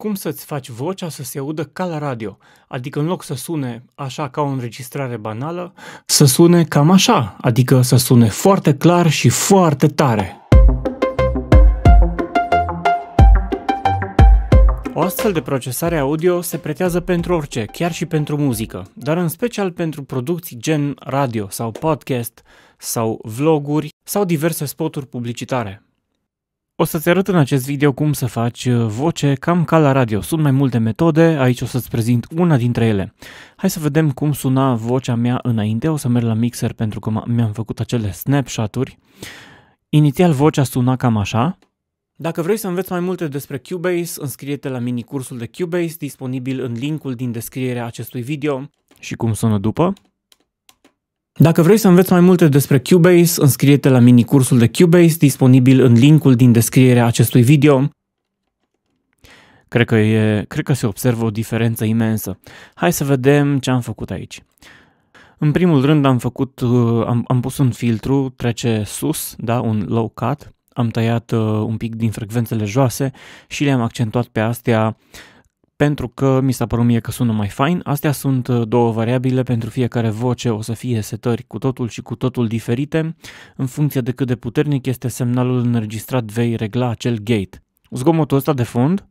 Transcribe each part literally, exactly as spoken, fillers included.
cum să-ți faci vocea să se audă ca la radio, adică în loc să sune așa ca o înregistrare banală, să sune cam așa, adică să sune foarte clar și foarte tare. O astfel de procesare audio se pretează pentru orice, chiar și pentru muzică, dar în special pentru producții gen radio sau podcast sau vloguri sau diverse spoturi publicitare. O să-ți arăt în acest video cum să faci voce cam ca la radio. Sunt mai multe metode, aici o să-ți prezint una dintre ele. Hai să vedem cum suna vocea mea înainte, o să merg la mixer pentru că mi-am făcut acele snapshot-uri. Inițial vocea suna cam așa. Dacă vrei să înveți mai multe despre Cubase, înscrie-te la minicursul de Cubase, disponibil în linkul din descrierea acestui video și cum sună după. Dacă vrei să înveți mai multe despre Cubase, înscrie-te la minicursul de Cubase, disponibil în linkul din descrierea acestui video. Cred că, e, cred că se observă o diferență imensă. Hai să vedem ce am făcut aici. În primul rând am, făcut, am, am pus un filtru, trece sus, da, un low cut. Am tăiat uh, un pic din frecvențele joase și le-am accentuat pe astea pentru că mi s-a părut mie că sună mai fain. Astea sunt uh, două variabile, pentru fiecare voce o să fie setări cu totul și cu totul diferite. În funcție de cât de puternic este semnalul înregistrat, vei regla acel gate. Zgomotul ăsta de fond,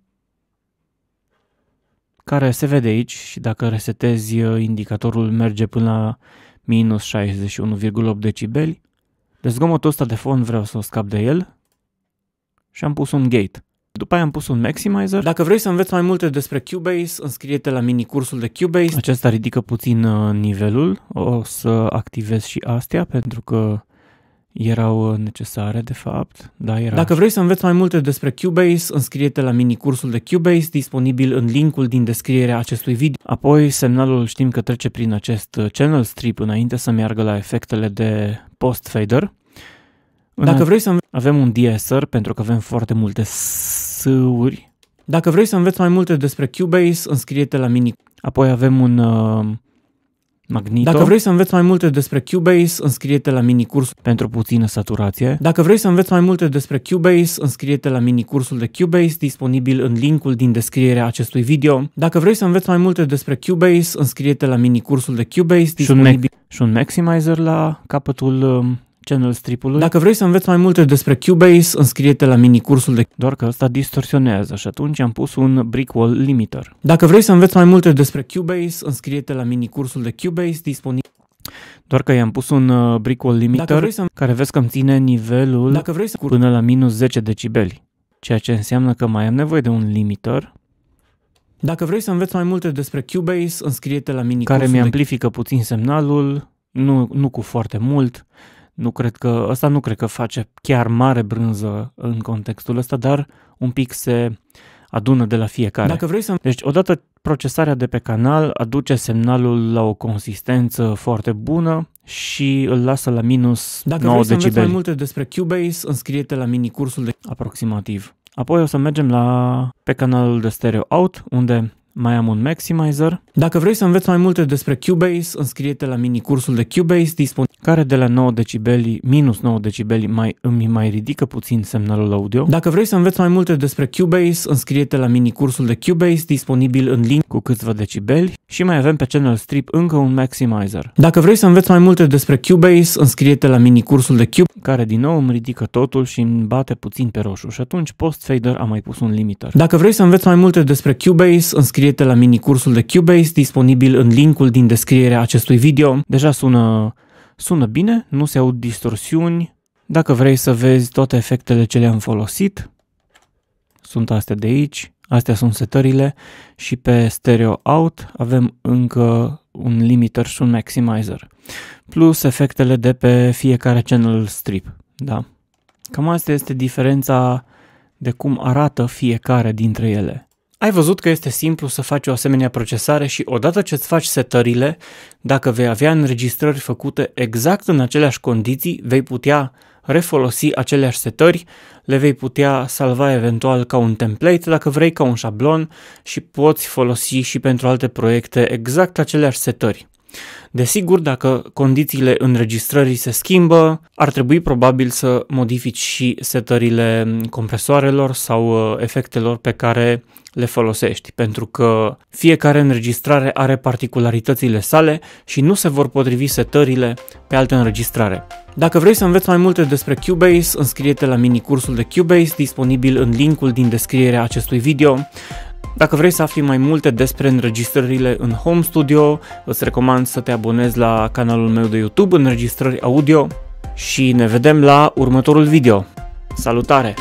care se vede aici, și dacă resetezi indicatorul merge până la minus șaizeci și unu virgulă opt decibeli. Deci zgomotul ăsta de fond vreau să o scap de el și am pus un gate. După aia am pus un maximizer. Dacă vrei să înveți mai multe despre Cubase, înscrie-te la minicursul de Cubase. Acesta ridică puțin nivelul. O să activez și astea pentru că erau necesare de fapt. Da, era. Dacă vrei să înveți mai multe despre Cubase, înscrie-te la minicursul de Cubase, disponibil în linkul din descrierea acestui video. Apoi semnalul știm că trece prin acest channel strip înainte să meargă la efectele de post fader. Dacă vrei să avem un deesser pentru că avem foarte multe s-uri. Dacă vrei să înveți mai multe despre Cubase, înscrie-te la mini. Apoi avem un uh, Magnito. Dacă vrei să înveți mai multe despre Cubase, înscrie-te la minicursul pentru puțină saturație. Dacă vrei să înveți mai multe despre Cubase, înscrie-te la minicursul de Cubase, disponibil în linkul din descrierea acestui video. Dacă vrei să înveți mai multe despre Cubase, înscrie-te la minicursul de Cubase, disponibil... Și un maximizer la capătul um, channel stripului. Dacă vrei să înveți mai multe despre Cubase, înscrie-te la minicursul de... Doar că ăsta distorsionează și atunci am pus un brickwall limiter. Dacă vrei să înveți mai multe despre Cubase, înscrie-te la minicursul de Cubase disponibil. Doar că i-am pus un uh, brickwall limiter să... care vezi că îmi ține nivelul. Dacă vrei să... până la minus zece decibeli, ceea ce înseamnă că mai am nevoie de un limiter. Dacă vrei să înveți mai multe despre Cubase, înscrie-te la minicursul care mi-amplifică de... puțin semnalul, nu, nu cu foarte mult. Nu cred că, asta nu cred că face chiar mare brânză în contextul ăsta, dar un pic se adună de la fiecare. Dacă vrei să... Deci odată procesarea de pe canal aduce semnalul la o consistență foarte bună și îl lasă la minus nouă decibeli. Dacă vrei să înveți mai multe despre Cubase, înscrie-te la minicursul de... aproximativ. Apoi o să mergem la pe canalul de stereo out, unde... mai am un maximizer. Dacă vrei să înveți mai multe despre Cubase, înscrie-te la minicursul de Cubase disponibil, care de la nouă decibeli, minus nouă decibeli mai, îmi mai ridică puțin semnalul audio. Dacă vrei să înveți mai multe despre Cubase, înscrie-te la minicursul de Cubase disponibil în link cu câțiva decibeli și mai avem pe channel strip încă un maximizer. Dacă vrei să înveți mai multe despre Cubase, înscrie-te la minicursul de Cubase, care din nou îmi ridică totul și îmi bate puțin pe roșu și atunci post fader am mai pus un limiter. Dacă vrei să înveți mai multe despre Cubase, înscrie la minicursul de Cubase, disponibil în linkul din descrierea acestui video. Deja sună, sună bine, nu se aud distorsiuni. Dacă vrei să vezi toate efectele ce le-am folosit, sunt astea de aici, astea sunt setările și pe stereo out avem încă un limiter și un maximizer, plus efectele de pe fiecare channel strip. Da. Cam asta este diferența de cum arată fiecare dintre ele. Ai văzut că este simplu să faci o asemenea procesare și odată ce îți faci setările, dacă vei avea înregistrări făcute exact în aceleași condiții, vei putea refolosi aceleași setări, le vei putea salva eventual ca un template, dacă vrei, ca un șablon și poți folosi și pentru alte proiecte exact aceleași setări. Desigur, dacă condițiile înregistrării se schimbă, ar trebui probabil să modifici și setările compresoarelor sau efectelor pe care le folosești, pentru că fiecare înregistrare are particularitățile sale și nu se vor potrivi setările pe altă înregistrare. Dacă vrei să înveți mai multe despre Cubase, înscrie-te la minicursul de Cubase, disponibil în linkul din descrierea acestui video. Dacă vrei să afli mai multe despre înregistrările în Home Studio, îți recomand să te abonezi la canalul meu de YouTube, Înregistrări Audio, și ne vedem la următorul video. Salutare!